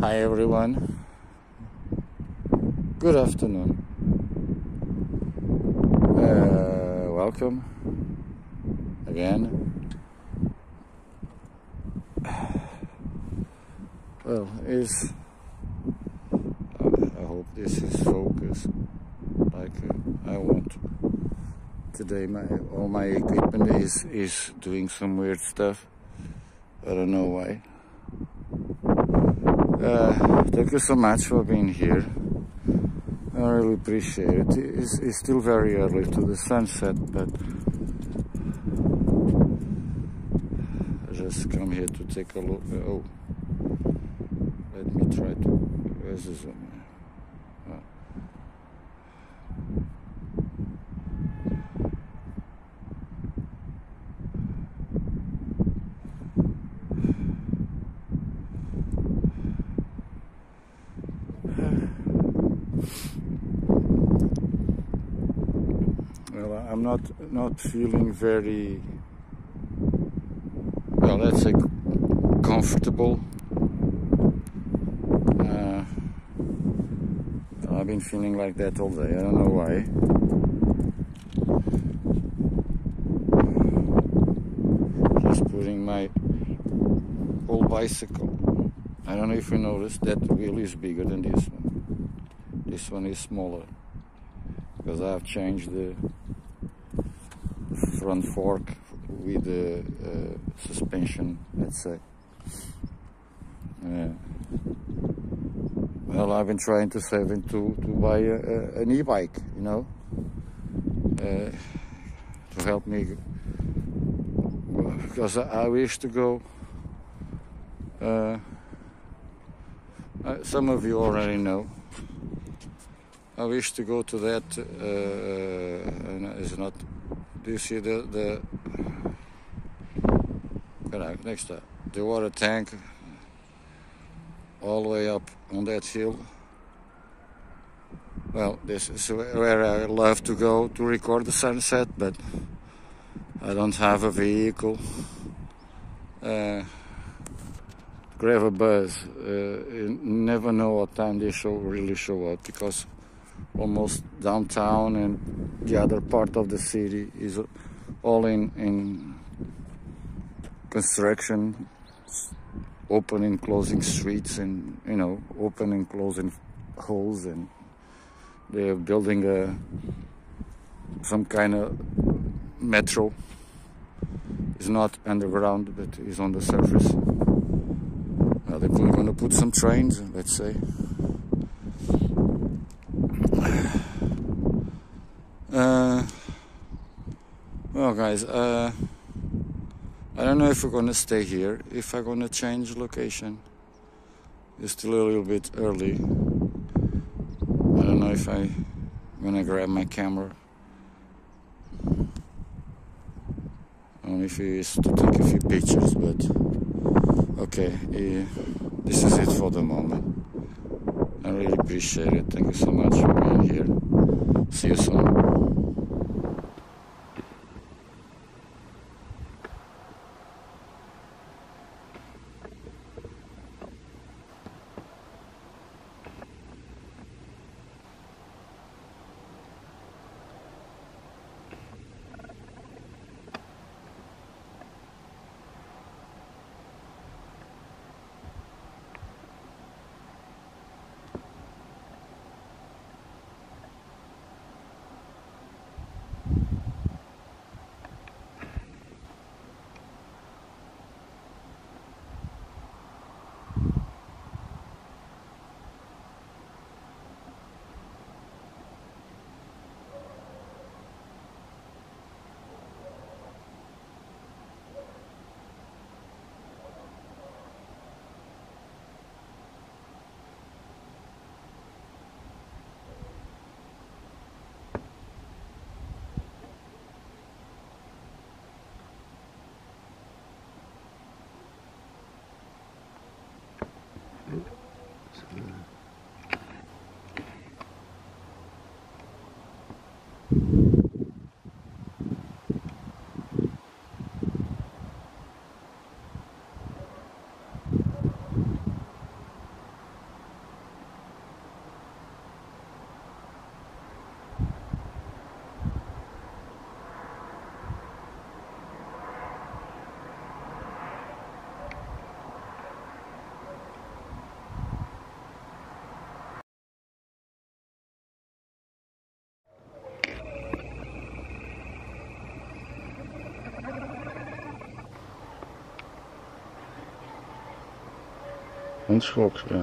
Hi everyone, good afternoon, welcome again. Well, I hope this is focused like I want. Today all my equipment is doing some weird stuff, I don't know why. Thank you so much for being here, I really appreciate it. It's still very early to the sunset, but I just come here to take a look. Oh, let me try to, where's the zoom? Well, I'm not feeling very, well, let's say, comfortable. I've been feeling like that all day, I don't know why. Just putting my old bicycle. I don't know if you noticed, that wheel is bigger than this one. This one is smaller, because I've changed the front fork with the suspension, let's say. Well, I've been trying to save it to buy an e-bike, you know, to help me, because I wish to go. Some of you already know, I wish to go to that, it's not, do you see the water tank all the way up on that hill? Well, this is where I love to go to record the sunset, but I don't have a vehicle. Grab a bus, you never know what time they really show up, because almost downtown and the other part of the city is all in construction, open and closing streets, and you know, open and closing holes, and they are building some kind of metro. It's not underground, but it's on the surface. They're going to put some trains, let's say. Well, guys, I don't know if we're going to stay here, if I'm going to change location. It's still a little bit early. I don't know if I'm going to grab my camera. Only if it's to take a few pictures, but... Okay, this is it for the moment. I really appreciate it. Thank you so much for being here. See you soon. Onschrok, ja.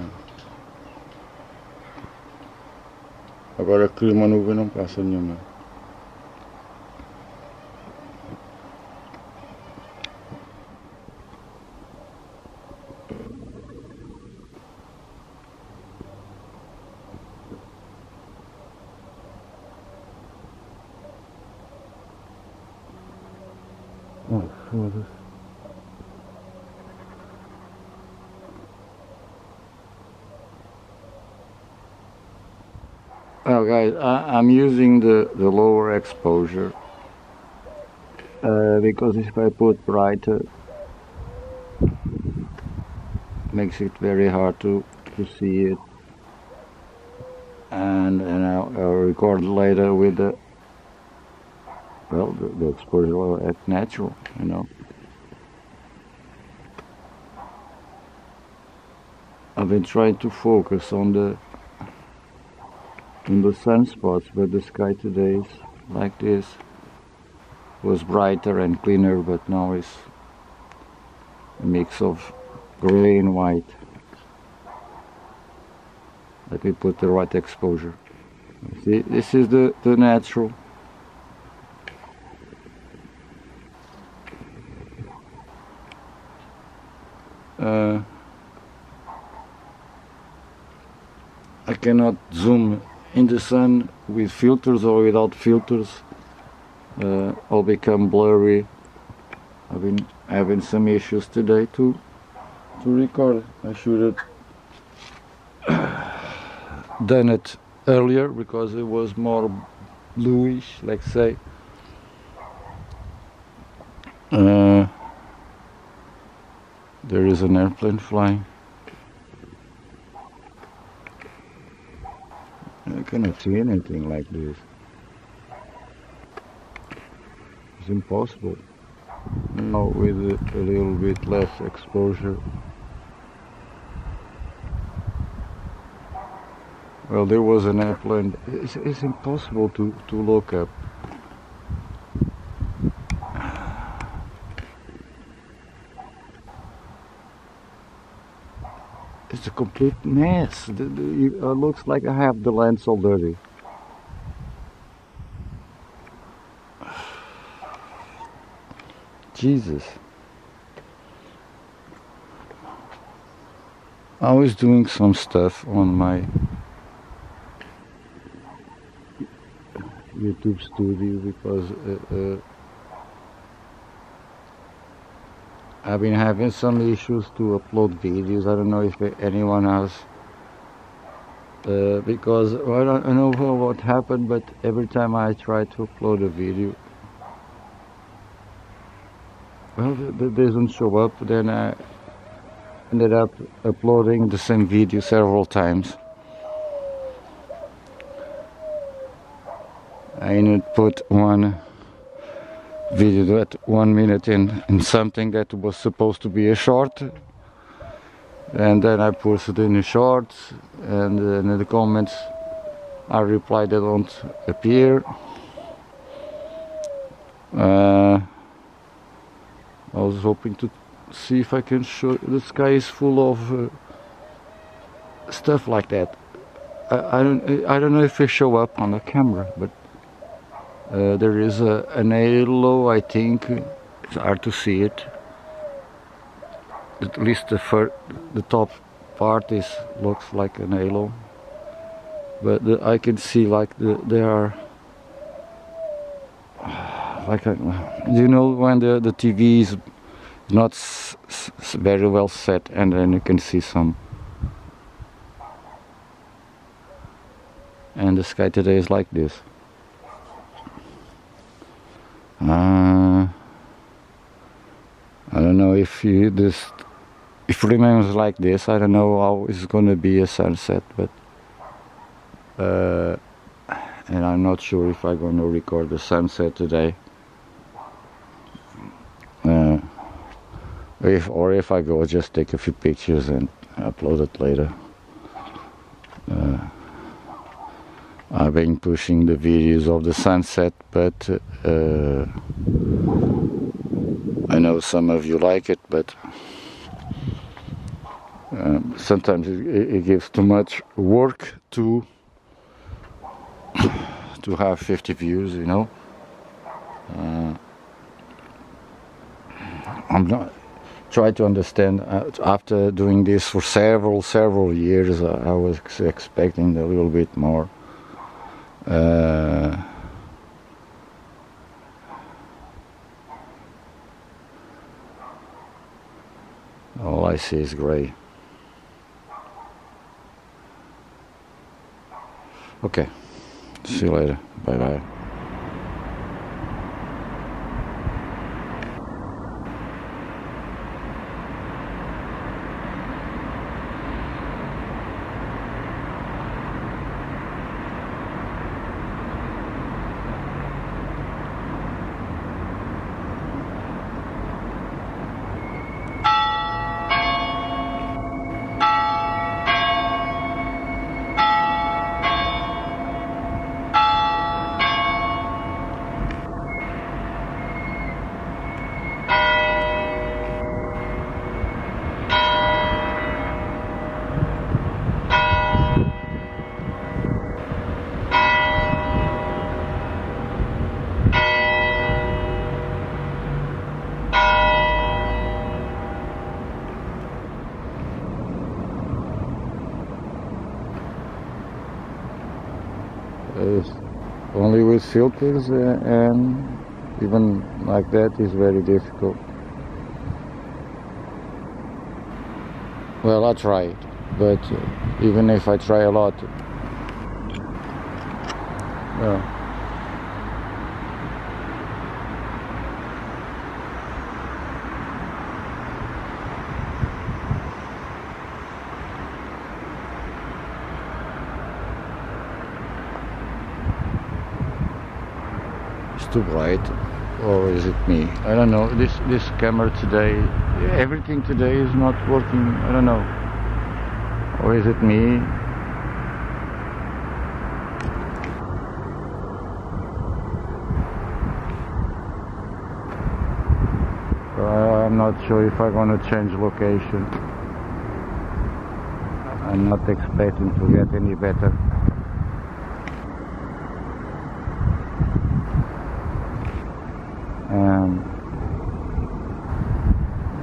Agora eu crio uma nuvem e não passa nenhuma. Oh, foda-se. Well, guys, I'm using the lower exposure because if I put brighter, it makes it very hard to see it, and I'll record later with the well, the exposure at natural, you know. I've been trying to focus on the sunspots, but the sky today is like this. Was brighter and cleaner, but now it's a mix of grey and white. Let me put the right exposure. See, this is the natural. I cannot zoom in the sun with filters or without filters. All become blurry. I've been having some issues today to record. I should have done it earlier because it was more bluish, let's say. There is an airplane flying. I cannot see anything like this. It's impossible. Now with a little bit less exposure. Well, there was an airplane. It's impossible to look up. It's a complete mess. It looks like I have the lens all dirty. Jesus. I was doing some stuff on my YouTube studio because I've been having some issues to upload videos. I don't know if anyone else, because I don't know what happened, but every time I try to upload a video, well, it doesn't show up. Then I ended up uploading the same video several times. I need to put one video that 1 minute in something that was supposed to be a short, and then I posted in the shorts, and in the comments I replied they don't appear. I was hoping to see if I can show. The sky is full of stuff like that. I don't know if they show up on the camera, but there is an halo, I think. It's hard to see it. At least the top part looks like an halo. But I can see like there are like you know when the TV is not very well set, and then you can see some. And the sky today is like this. I don't know if it remains like this. I don't know how it's gonna be a sunset, but and I'm not sure if I'm gonna record the sunset today, or if I go just take a few pictures and upload it later. I've been pushing the videos of the sunset, but I know some of you like it, but Sometimes it gives too much work to have 50 views, you know. I'm not try to understand. After doing this for several years, I was expecting a little bit more. All I see is gray. Okay, see you later. Bye bye. Only with filters, and even like that is very difficult. Well, I tried, but even if I try a lot, too bright, or is it me? I don't know. This camera today, everything today is not working. I don't know, or is it me? I'm not sure if I'm gonna change location. I'm not expecting to get any better. And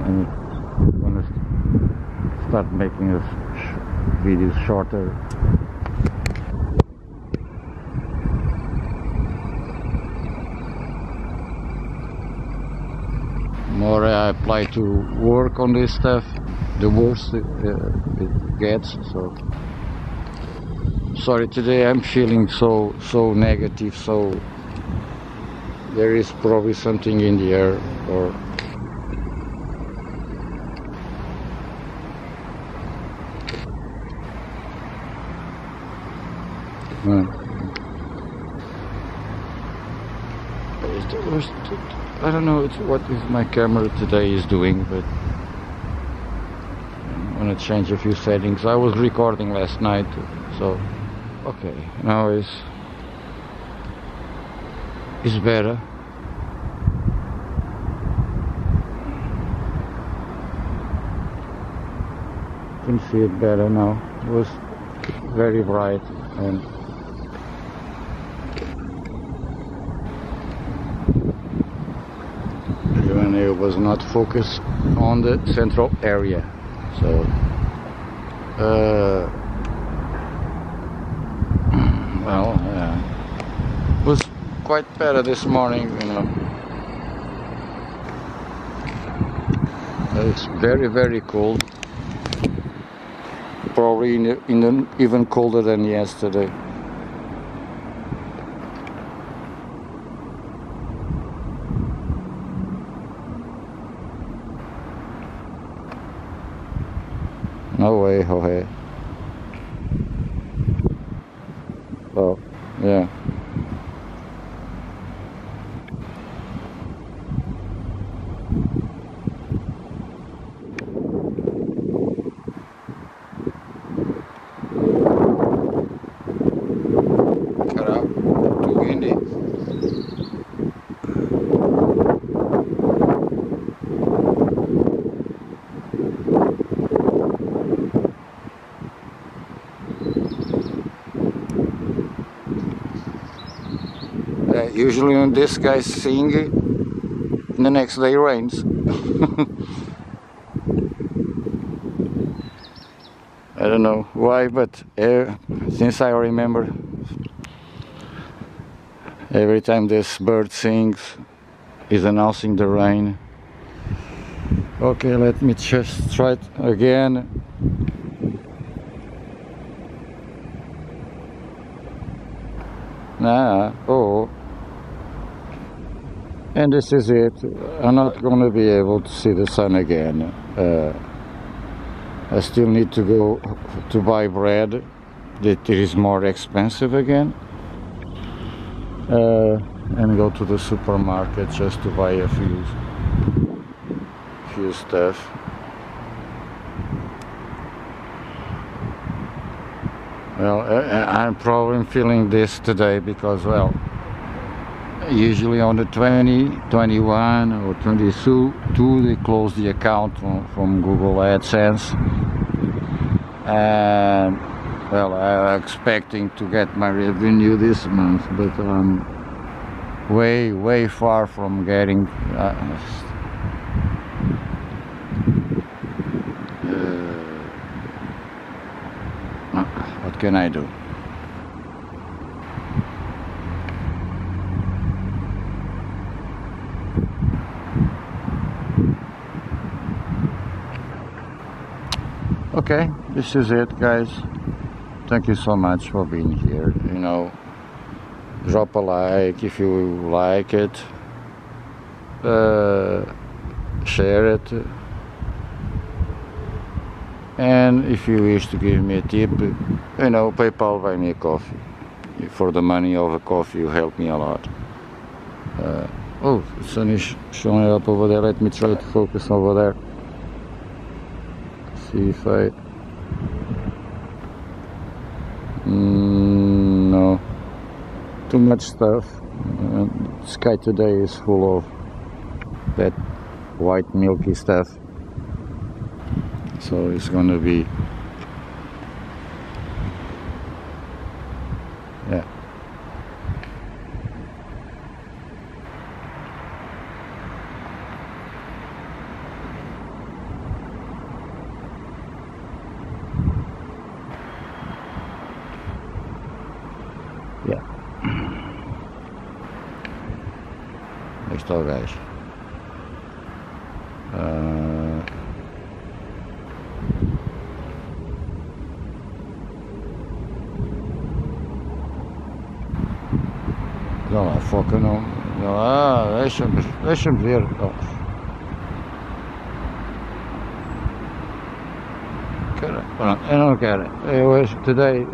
I'm gonna start making this videos shorter. More I apply to work on this stuff, the worse it gets. So sorry, today I'm feeling so negative. So there is probably something in the air, or I don't know what is my camera today is doing, but I'm gonna change a few settings. I was recording last night, so okay, now it's better. You can see it better now. It was very bright, and even it was not focused on the central area. So well, it was quite better this morning, you know. It's very cold, probably even colder than yesterday. No way, Jorge. Oh, yeah. Usually when this guy's singing, the next day rains. I don't know why, but since I remember, every time this bird sings, is announcing the rain. Okay, let me just try it again. Oh, and this is it. I'm not gonna be able to see the sun again. I still need to go to buy bread. It is more expensive again. And go to the supermarket just to buy a few stuff. Well, I'm probably feeling this today because, well, usually on the 20, 21 or 22, they close the account from Google AdSense. And, well, I'm expecting to get my revenue this month, but I'm way, way far from getting what can I do? Okay, this is it, guys. Thank you so much for being here. You know, drop a like if you like it, share it, and if you wish to give me a tip, you know, PayPal, buy me a coffee. For the money of a coffee, you help me a lot. Oh, the sun is showing up over there. Let me try to focus over there. See if I... no, too much stuff. The sky today is full of that white milky stuff. So it's gonna be, yeah. Yeah. Next door, guys. Não há foca, não. Deixa-me ver. Caramba, eu não quero. Eu hoje, today.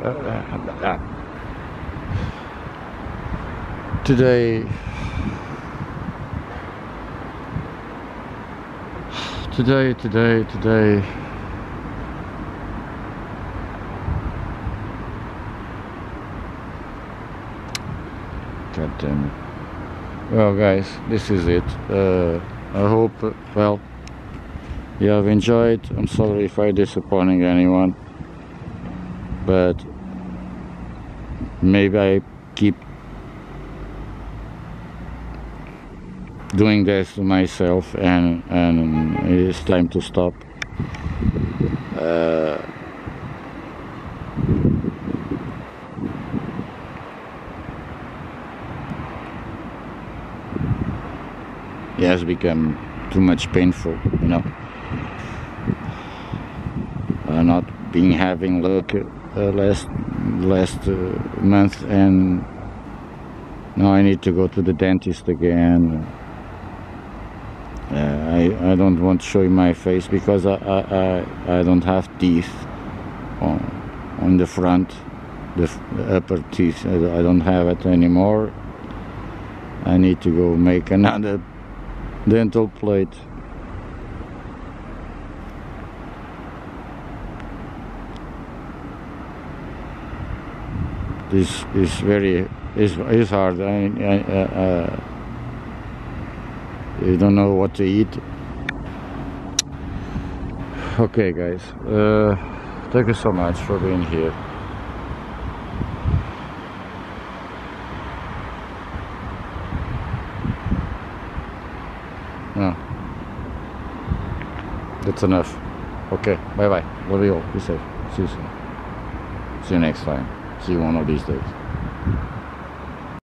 God damn it. Well, guys, this is it. I hope, well, you have enjoyed. I'm sorry if I'm disappointing anyone, but maybe I keep doing this to myself, and it's time to stop. It has become too much painful, you know. I've not been having luck last month, and now I need to go to the dentist again. I don't want to show you my face because I don't have teeth on the front, the upper teeth. I don't have it anymore. I need to go make another dental plate. This is very is hard. You don't know what to eat. Okay, guys, thank you so much for being here. that's enough. Okay, bye bye. Love you all. Be safe. See you soon. See you next time. See you one of these days.